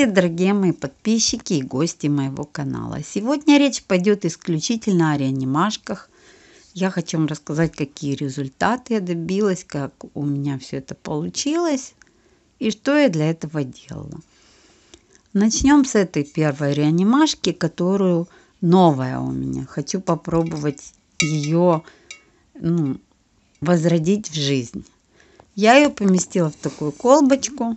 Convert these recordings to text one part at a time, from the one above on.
Здравствуйте, дорогие мои подписчики и гости моего канала. Сегодня речь пойдет исключительно о реанимашках. Я хочу вам рассказать, какие результаты я добилась, как у меня все это получилось и что я для этого делала. Начнем с этой первой реанимашки, которую новая у меня. Хочу попробовать ее возродить в жизнь. Я ее поместила в такую колбочку.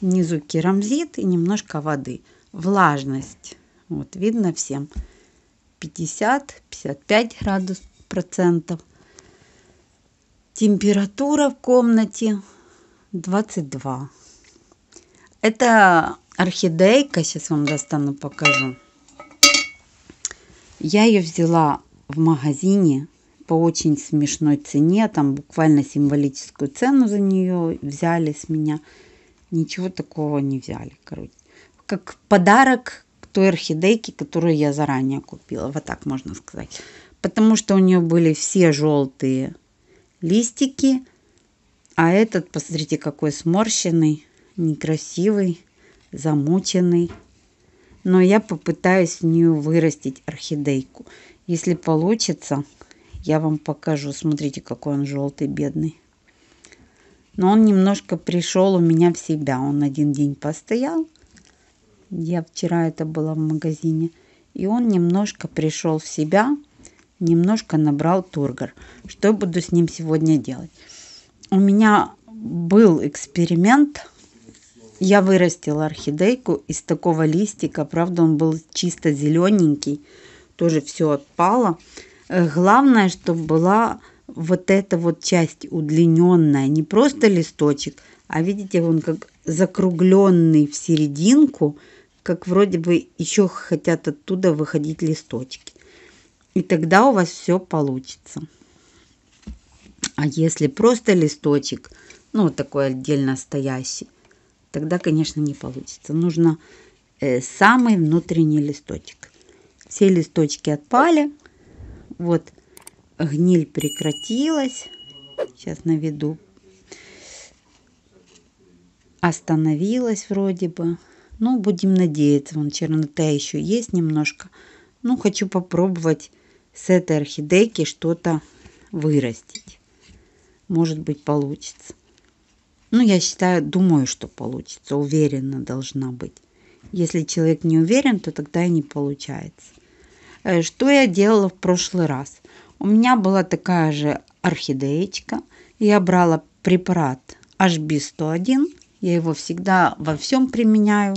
Внизу керамзит и немножко воды. Влажность. Вот видно всем. 50-55 градусов процентов. Температура в комнате 22. Это орхидейка. Сейчас вам достану, покажу. Я ее взяла в магазине по очень смешной цене. Там буквально символическую цену за нее взяли с меня. Ничего такого не взяли, короче. Как подарок к той орхидейке, которую я заранее купила. Вот так можно сказать. Потому что у нее были все желтые листики. А этот, посмотрите, какой сморщенный, некрасивый, замученный. Но я попытаюсь в нее вырастить орхидейку. Если получится, я вам покажу. Смотрите, какой он желтый, бедный. Но он немножко пришел у меня в себя. Он один день постоял. Я вчера это была в магазине. И он немножко пришел в себя. Немножко набрал тургор. Что я буду с ним сегодня делать? У меня был эксперимент. Я вырастила орхидейку из такого листика. Правда, он был чисто зелененький. Тоже все отпало. Главное, чтобы была... Вот эта вот часть удлиненная, не просто листочек, а видите, он как закругленный в серединку, как вроде бы еще хотят оттуда выходить листочки. И тогда у вас все получится. А если просто листочек, ну вот такой отдельно стоящий, тогда, конечно, не получится. Нужно самый внутренний листочек. Все листочки отпали. Вот. Гниль прекратилась. Сейчас наведу. Остановилась вроде бы. Ну, будем надеяться. Вон чернота еще есть немножко. Ну, хочу попробовать с этой орхидейки что-то вырастить. Может быть, получится. Ну, я считаю, думаю, что получится. Уверена должна быть. Если человек не уверен, то тогда и не получается. Что я делала в прошлый раз? У меня была такая же орхидеечка. Я брала препарат HB-101. Я его всегда во всем применяю.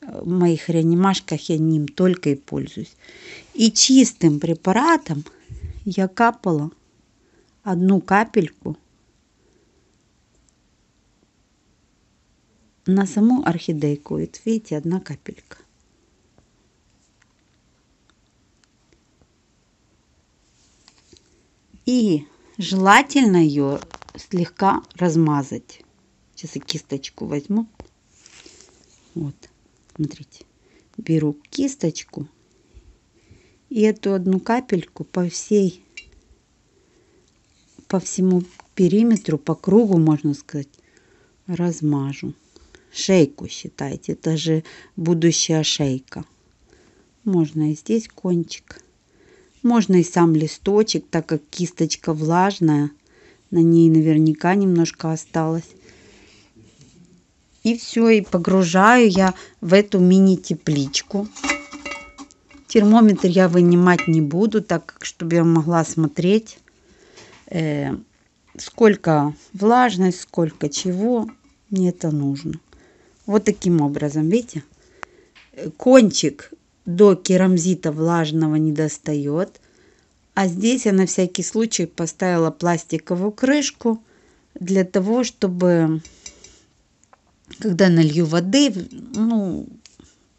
В моих реанимашках я ним только и пользуюсь. И чистым препаратом я капала одну капельку на саму орхидейку. Вот видите, одна капелька. И желательно ее слегка размазать. Сейчас я кисточку возьму. Вот, смотрите. Беру кисточку и эту одну капельку по всему периметру, по кругу, можно сказать, размажу. Шейку считайте, это же будущая шейка. Можно и здесь кончик. Можно и сам листочек, так как кисточка влажная. На ней наверняка немножко осталось. И все, и погружаю я в эту мини-тепличку. Термометр я вынимать не буду, так как, чтобы я могла смотреть, сколько влажность, сколько чего. Мне это нужно. Вот таким образом, видите? Кончик до керамзита влажного не достает. А здесь я на всякий случай поставила пластиковую крышку для того, чтобы, когда налью воды,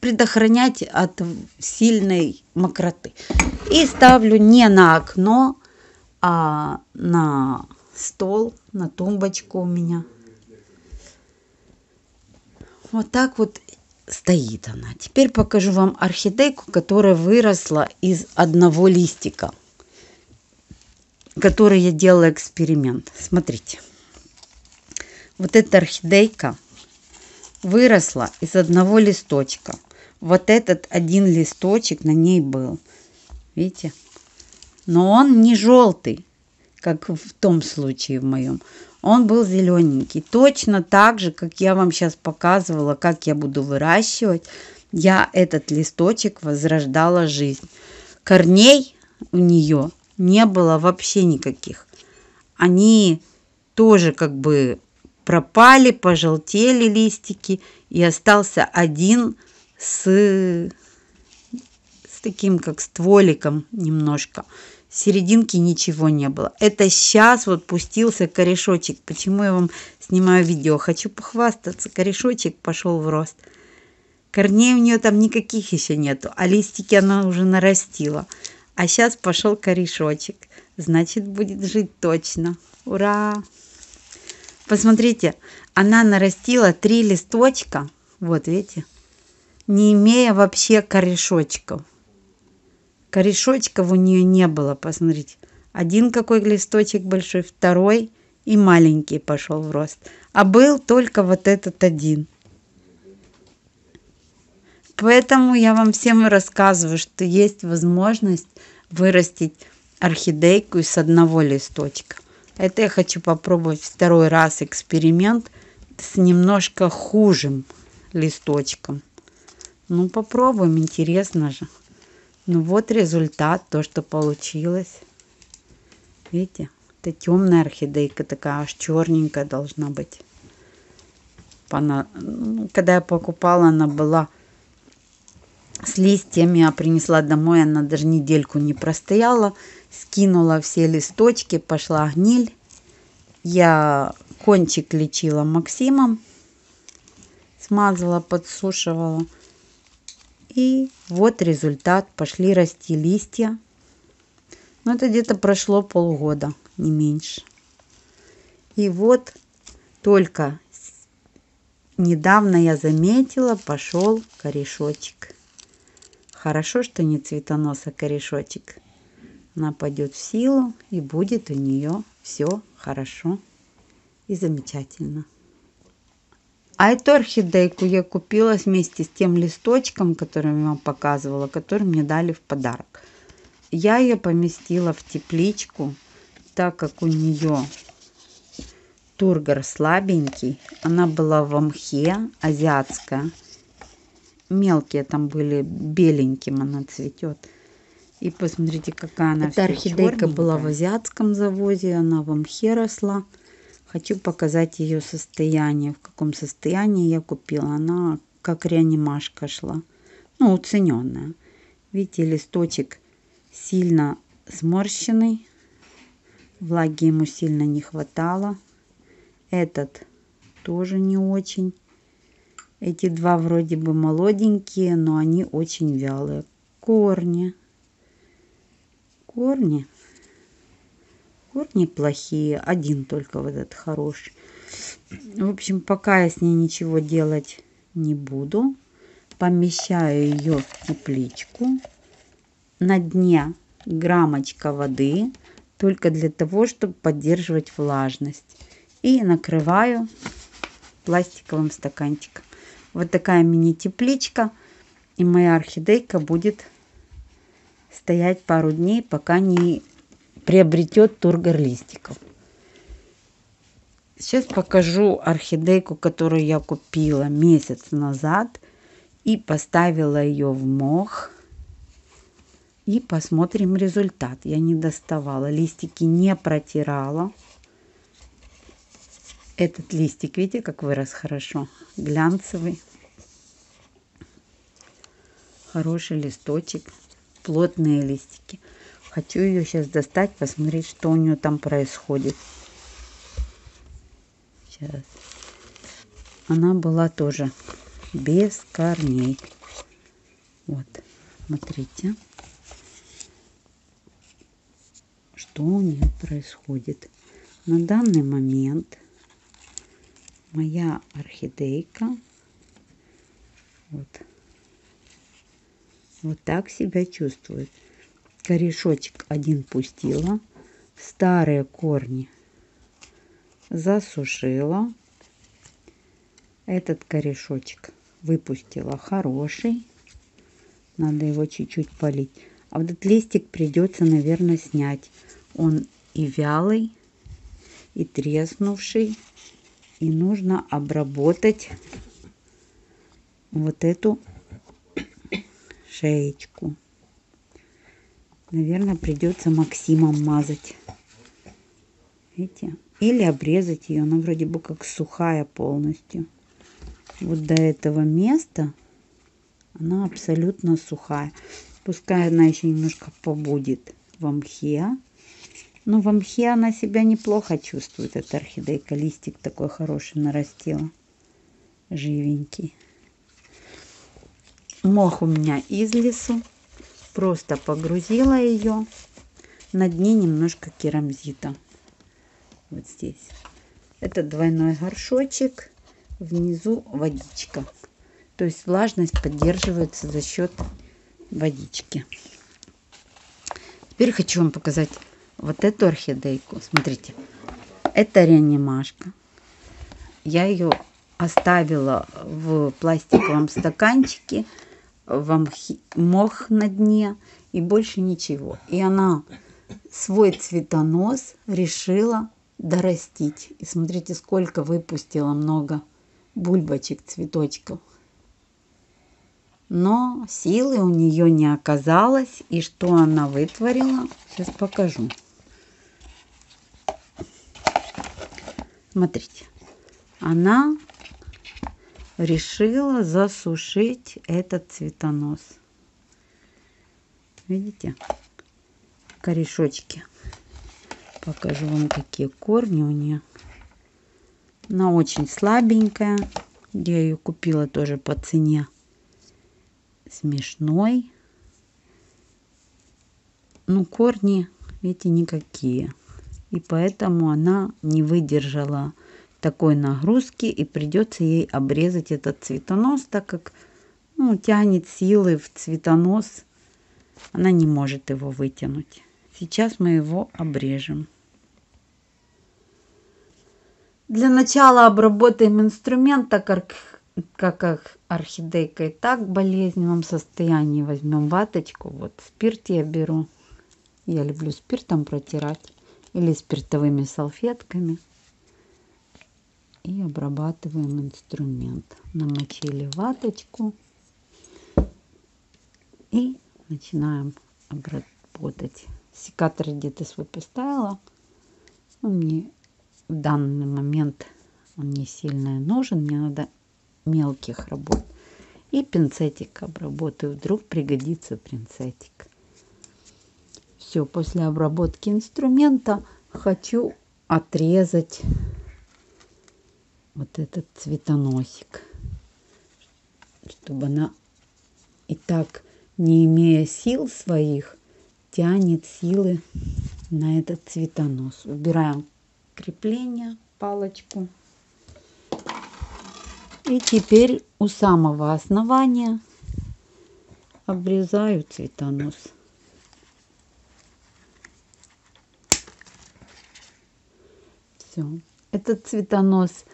предохранять от сильной мокроты. И ставлю не на окно, а на стол, на тумбочку у меня. Вот так вот. Стоит она. Теперь покажу вам орхидейку, которая выросла из одного листика, который я делала эксперимент. Смотрите. Вот эта орхидейка выросла из одного листочка. Вот этот один листочек на ней был. Видите? Но он не желтый, как в том случае в моем. Он был зелененький. Точно так же, как я вам сейчас показывала, как я буду выращивать, я этот листочек возрождала жизнь. Корней у нее не было вообще никаких. Они тоже как бы пропали, пожелтели листики. И остался один с таким как стволиком немножко. Серединки ничего не было. Это сейчас вот пустился корешочек. Почему я вам снимаю видео? Хочу похвастаться. Корешочек пошел в рост. Корней у нее там никаких еще нету. А листики она уже нарастила. А сейчас пошел корешочек. Значит, будет жить точно. Ура! Посмотрите, она нарастила 3 листочка. Вот видите? Не имея вообще корешочков. Корешочков у нее не было, посмотрите. Один какой листочек большой, второй и маленький пошел в рост. А был только вот этот один. Поэтому я вам всем рассказываю, что есть возможность вырастить орхидейку из одного листочка. Это я хочу попробовать второй раз эксперимент с немножко хужим листочком. Ну попробуем, интересно же. Ну вот результат, то, что получилось. Видите, это темная орхидейка такая, аж черненькая должна быть. Когда я покупала, она была с листьями, я принесла домой, она даже недельку не простояла. Скинула все листочки, пошла гниль. Я кончик лечила Максимом, смазала, подсушивала. И вот результат. Пошли расти листья. Но это где-то прошло полгода, не меньше. И вот только недавно я заметила, пошел корешочек. Хорошо, что не цветонос, а корешочек. Она пойдет в силу, и будет у нее все хорошо и замечательно. А эту орхидейку я купила вместе с тем листочком, который я вам показывала, который мне дали в подарок. Я ее поместила в тепличку, так как у нее тургор слабенький. Она была в мхе, азиатская. Мелкие там были, беленьким она цветет. И посмотрите, какая она. Эта орхидейка была в азиатском завозе, она в мхе росла. Хочу показать ее состояние, в каком состоянии я купила. Она как реанимашка шла, ну, уцененная. Видите, листочек сильно сморщенный, влаги ему сильно не хватало. Этот тоже не очень. Эти два вроде бы молоденькие, но они очень вялые. Корни плохие, один только вот этот хороший. В общем, пока я с ней ничего делать не буду. Помещаю ее в тепличку. На дне граммочка воды, только для того, чтобы поддерживать влажность. И накрываю пластиковым стаканчиком. Вот такая мини-тепличка. И моя орхидейка будет стоять пару дней, пока не приобретет тургор листиков. Сейчас покажу орхидейку, которую я купила месяц назад и поставила ее в мох. И посмотрим результат. Я не доставала, листики не протирала. Этот листик, видите, как вырос хорошо, глянцевый. Хороший листочек, плотные листики. Хочу ее сейчас достать, посмотреть, что у нее там происходит. Сейчас. Она была тоже без корней. Вот, смотрите, что у нее происходит. На данный момент моя орхидейка вот так себя чувствует. Корешочек один пустила, старые корни засушила, Этот корешочек выпустила хороший. Надо его чуть-чуть полить. А вот этот листик придется, наверное, снять. Он и вялый, и треснувший. И нужно обработать вот эту шеечку. Наверное, придется Максимом мазать. Видите? Или обрезать ее. Она вроде бы как сухая полностью. Вот до этого места она абсолютно сухая. Пускай она еще немножко побудет в мхе. Но в мхе она себя неплохо чувствует. Эта орхидейка, листик такой хороший нарастила. Живенький. Мох у меня из лесу. Просто погрузила ее. На дне немножко керамзита. Вот здесь. Это двойной горшочек. Внизу водичка. То есть влажность поддерживается за счет водички. Теперь хочу вам показать вот эту орхидейку. Смотрите, это реанимашка. Я ее оставила в пластиковом стаканчике, мох на дне и больше ничего. И она свой цветонос решила дорастить. И смотрите, сколько выпустила много бульбочек, цветочков. Но силы у нее не оказалось. И что она вытворила, сейчас покажу. Смотрите, она решила засушить этот цветонос. Видите? Корешочки. Покажу вам, какие корни у нее. Она очень слабенькая. Я ее купила тоже по цене смешной. Ну, корни, видите, никакие. И поэтому она не выдержала такой нагрузки. И придется ей обрезать этот цветонос, так как, ну, тянет силы в цветонос. Она не может его вытянуть. Сейчас мы его обрежем. Для начала обработаем инструмент, так как орхидейка и так в болезненном состоянии. Возьмем ваточку. Вот спирт я беру. Я люблю спиртом протирать. Или спиртовыми салфетками. И обрабатываем инструмент. Намочили ваточку. И начинаем обработать. Секатор где-то свой поставила. Мне в данный момент он не сильно нужен. Мне надо мелких работ. И пинцетик обработаю. Вдруг пригодится пинцетик. Все, после обработки инструмента хочу отрезать вот этот цветоносик. Чтобы она и так, не имея сил своих, тянет силы на этот цветонос. Убираем крепление, палочку. И теперь у самого основания обрезаю цветонос. Все. Этот цветонос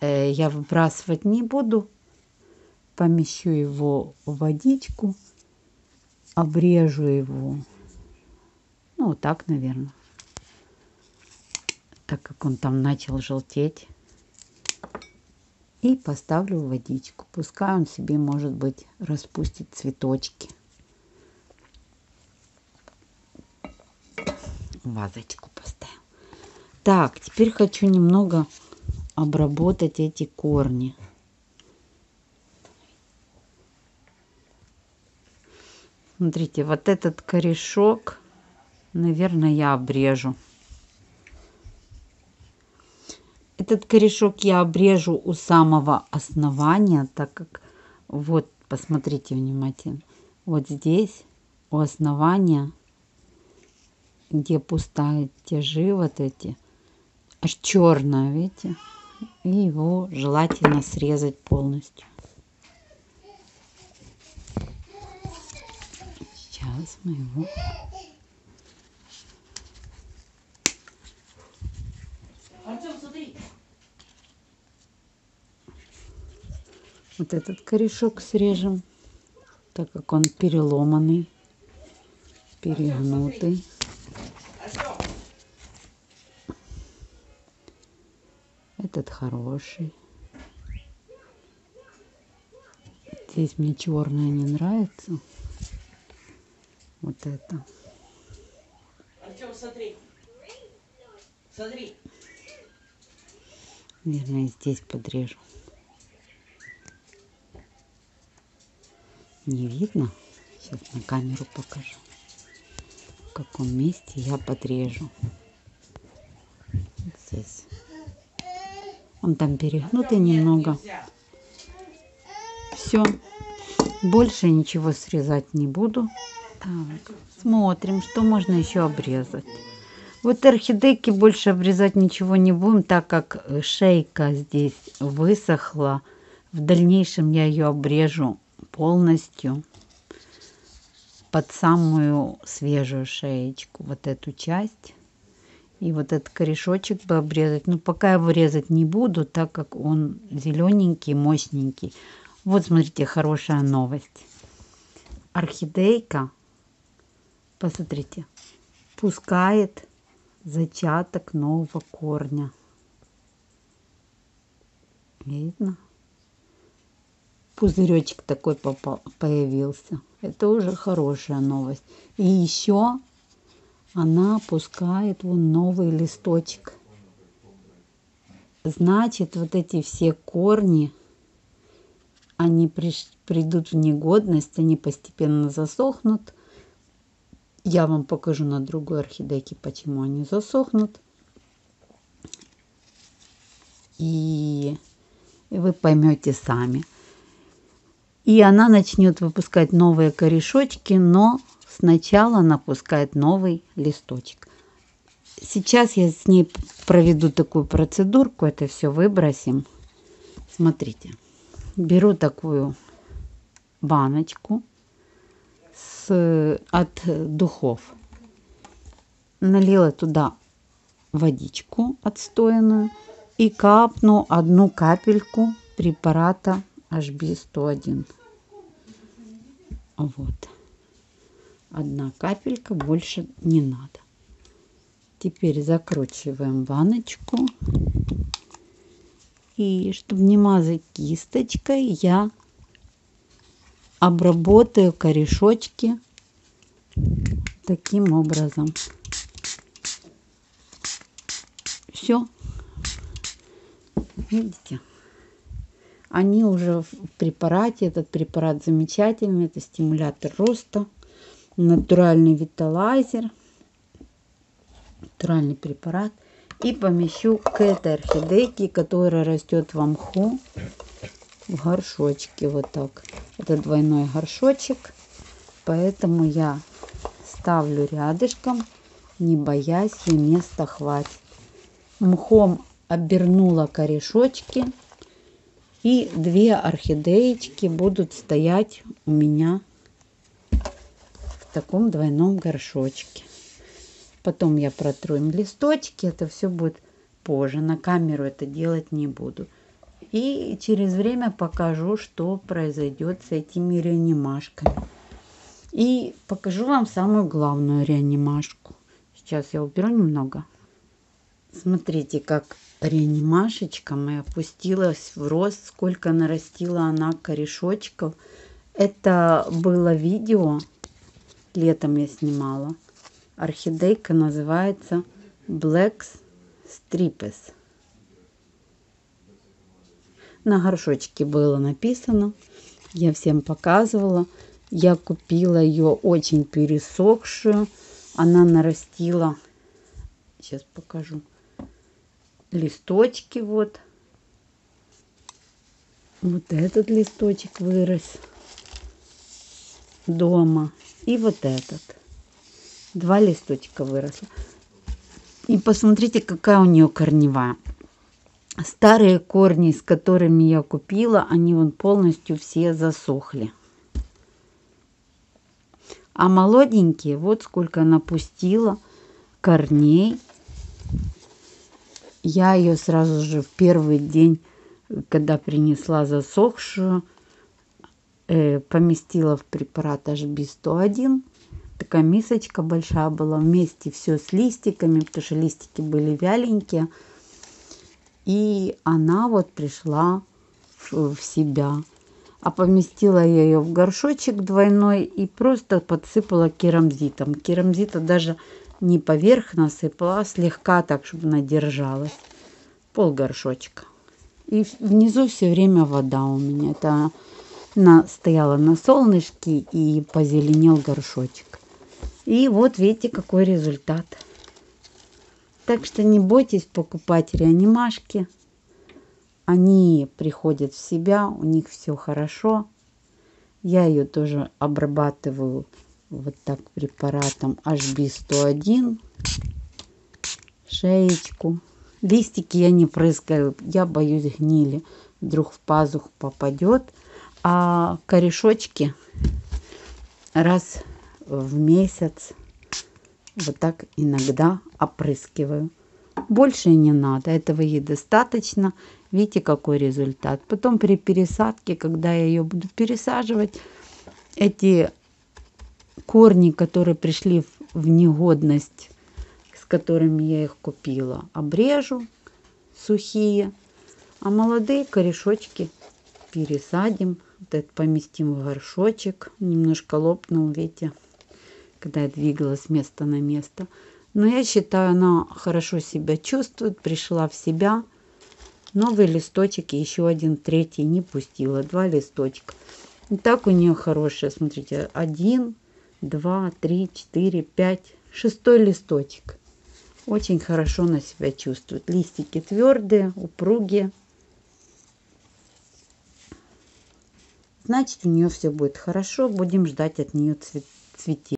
я выбрасывать не буду. Помещу его в водичку. Обрежу его. Ну, вот так, наверное. Так как он там начал желтеть. И поставлю в водичку. Пускай он себе, может быть, распустит цветочки. Вазочку поставим. Так, теперь хочу немного обработать эти корни. Смотрите, вот этот корешок, наверное, я обрежу. Этот корешок я обрежу у самого основания, так как, вот, посмотрите внимательно, вот здесь, у основания, где пустая тяжи вот эти, аж черная, видите, и его желательно срезать полностью. Сейчас мы его... Вот этот корешок срежем, так как он переломанный, перегнутый. Этот хороший. Здесь мне черное не нравится. Вот это. Артем, смотри. Смотри. Наверное, здесь подрежу. Не видно. Сейчас на камеру покажу, в каком месте я подрежу. Здесь. Он там перегнутый немного. Все. Больше ничего срезать не буду. Так, смотрим, что можно еще обрезать. Вот орхидейки больше обрезать ничего не будем, так как шейка здесь высохла. В дальнейшем я ее обрежу полностью под самую свежую шеечку. Вот эту часть. И вот этот корешочек бы обрезать. Но пока я его резать не буду, так как он зелененький, мощненький. Вот, смотрите, хорошая новость. Орхидейка, посмотрите, пускает зачаток нового корня. Видно? Пузыречек такой появился. Это уже хорошая новость. И еще она пускает вон новый листочек. Значит, вот эти все корни, они придут в негодность, они постепенно засохнут. Я вам покажу на другой орхидейке, почему они засохнут. И вы поймете сами. И она начнет выпускать новые корешочки, но сначала она пускает новый листочек. Сейчас я с ней проведу такую процедурку. Это все выбросим. Смотрите. Беру такую баночку от духов. Налила туда водичку отстойную и капну одну капельку препарата HB-101. Вот. Одна капелька, больше не надо. Теперь закручиваем баночку. И чтобы не мазать кисточкой, я обработаю корешочки таким образом. Все. Видите? Они уже в препарате. Этот препарат замечательный. Это стимулятор роста. Натуральный виталайзер. Натуральный препарат. И помещу к этой орхидейке, которая растет в мху, в горшочке. Вот так. Это двойной горшочек. Поэтому я ставлю рядышком, не боясь, и места хватит. Мхом обернула корешочки. И две орхидеечки будут стоять у меня в таком двойном горшочке. Потом я протру им листочки, это все будет позже, на камеру это делать не буду. И через время покажу, что произойдет с этими реанимашками. И покажу вам самую главную реанимашку. Сейчас я уберу немного. Смотрите, как реанимашечка моя опустилась в рост, сколько нарастила она корешочков. Это было видео, летом я снимала. Орхидейка называется Black Stripes. На горшочке было написано. Я всем показывала. Я купила ее очень пересохшую. Она нарастила. Сейчас покажу. Листочки вот. Вот этот листочек вырос дома. И вот этот. Два листочка выросло. И посмотрите, какая у нее корневая. Старые корни, с которыми я купила, они вон полностью все засохли. А молоденькие, вот сколько она пустила корней. Я ее сразу же в первый день когда принесла засохшую, поместила в препарат HB-101. Такая мисочка большая была, вместе все с листиками, потому что листики были вяленькие. И она вот пришла в себя. А поместила я ее в горшочек двойной и просто подсыпала керамзитом. Керамзита даже не поверх насыпала, а слегка так, чтобы она держалась. Пол горшочка. И внизу все время вода у меня. Это она стояла на солнышке и позеленел горшочек. И вот видите, какой результат. Так что не бойтесь покупать реанимашки. Они приходят в себя, у них все хорошо. Я ее тоже обрабатываю вот так препаратом HB-101. Шеечку. Листики я не прыскаю, я боюсь гнили. Вдруг в пазух попадет. А корешочки раз в месяц вот так иногда опрыскиваю. Больше не надо, этого ей достаточно. Видите, какой результат. Потом при пересадке, когда я ее буду пересаживать, эти корни, которые пришли в негодность, с которыми я их купила, обрежу сухие, а молодые корешочки пересадим. Вот это поместим в горшочек. Немножко лопнул, видите, когда я двигала с места на место. Но я считаю, она хорошо себя чувствует, пришла в себя. Новый листочек, еще один, третий не пустила. Два листочка. И так у нее хорошая. Смотрите, 1, 2, 3, 4, 5, 6 листочек. Очень хорошо на себя чувствует. Листики твердые, упругие. Значит, у нее все будет хорошо. Будем ждать от нее цветения.